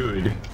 good.